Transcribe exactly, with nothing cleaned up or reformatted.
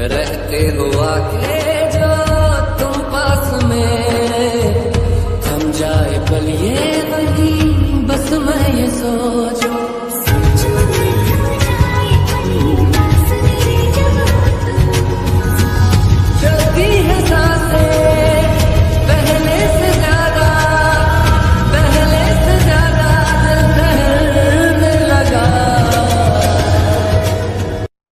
रहते हुआ के जो तुम पास मेरे, थम जाए पल ये वही बस मैं ये सोचूं।